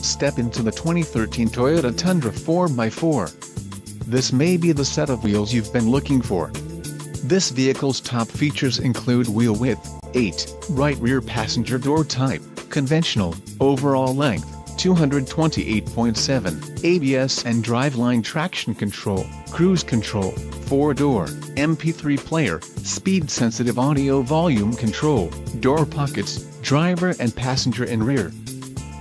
Step into the 2013 Toyota Tundra 4x4. This may be the set of wheels you've been looking for. This vehicle's top features include wheel width, 8, right rear passenger door type, conventional, overall length, 228.7, ABS and driveline traction control, cruise control, 4-door, MP3 player, speed-sensitive audio volume control, door pockets, driver and passenger in rear.